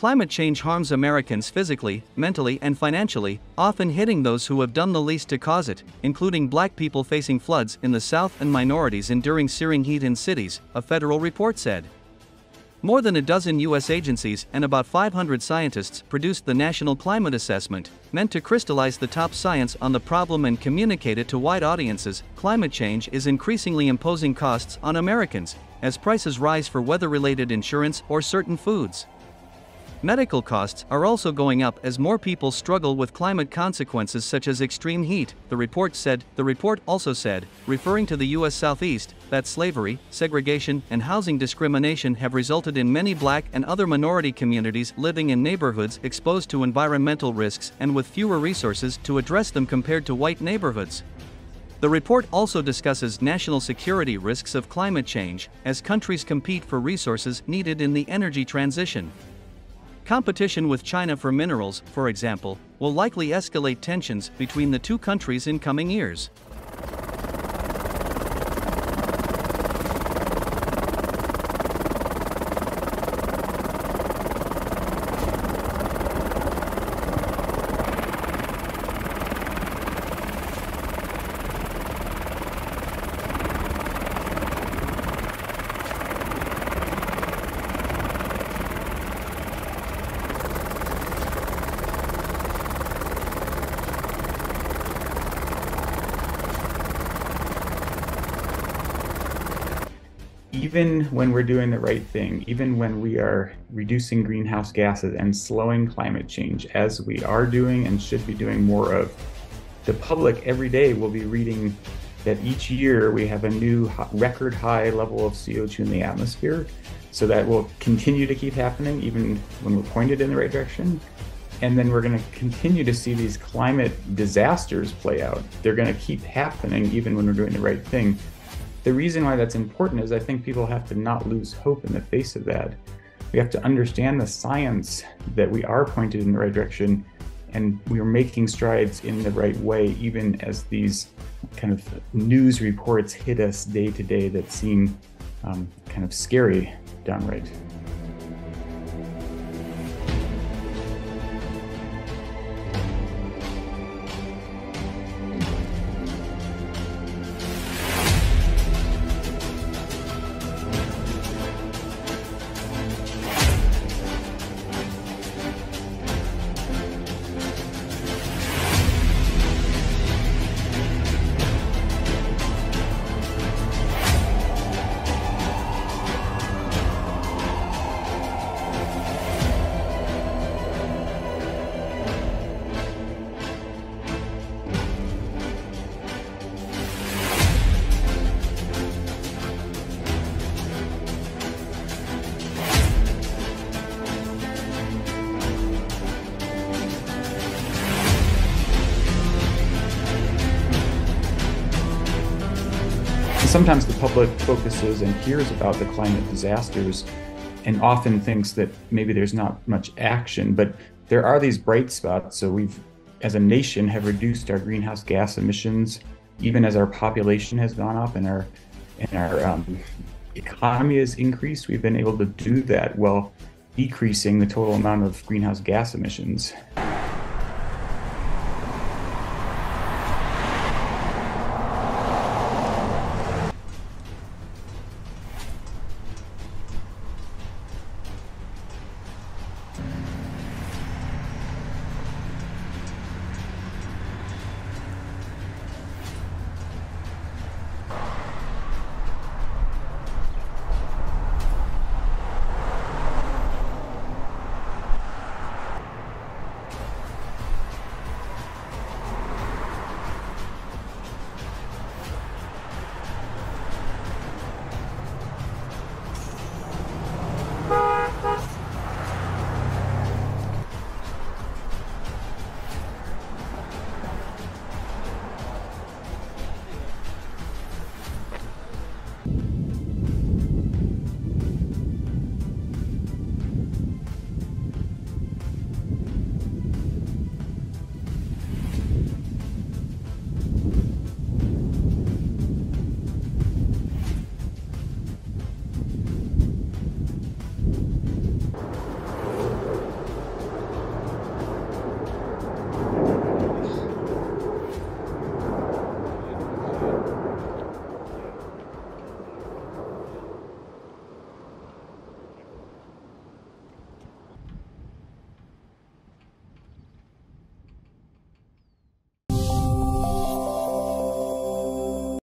Climate change harms Americans physically, mentally, and financially, often hitting those who have done the least to cause it, including black people facing floods in the South and minorities enduring searing heat in cities, a federal report said. More than a dozen U.S. agencies and about 500 scientists produced the National Climate Assessment, meant to crystallize the top science on the problem and communicate it to wide audiences. Climate change is increasingly imposing costs on Americans, as prices rise for weather-related insurance or certain foods. Medical costs are also going up as more people struggle with climate consequences such as extreme heat, the report said. The report also said, referring to the U.S. Southeast, that slavery, segregation, and housing discrimination have resulted in many black and other minority communities living in neighborhoods exposed to environmental risks and with fewer resources to address them compared to white neighborhoods. The report also discusses national security risks of climate change, as countries compete for resources needed in the energy transition. Competition with China for minerals, for example, will likely escalate tensions between the two countries in coming years. Even when we're doing the right thing, even when we are reducing greenhouse gases and slowing climate change, as we are doing and should be doing more of, the public every day will be reading that each year we have a new record high level of CO2 in the atmosphere. So that will continue to keep happening even when we're pointed in the right direction. And then we're going to continue to see these climate disasters play out. They're going to keep happening even when we're doing the right thing. The reason why that's important is I think people have to not lose hope in the face of that. We have to understand the science that we are pointed in the right direction and we are making strides in the right way, even as these kind of news reports hit us day to day that seem kind of scary downright. Sometimes the public focuses and hears about the climate disasters and often thinks that maybe there's not much action, but there are these bright spots. So we've, as a nation, have reduced our greenhouse gas emissions, even as our population has gone up and our economy has increased. We've been able to do that while decreasing the total amount of greenhouse gas emissions.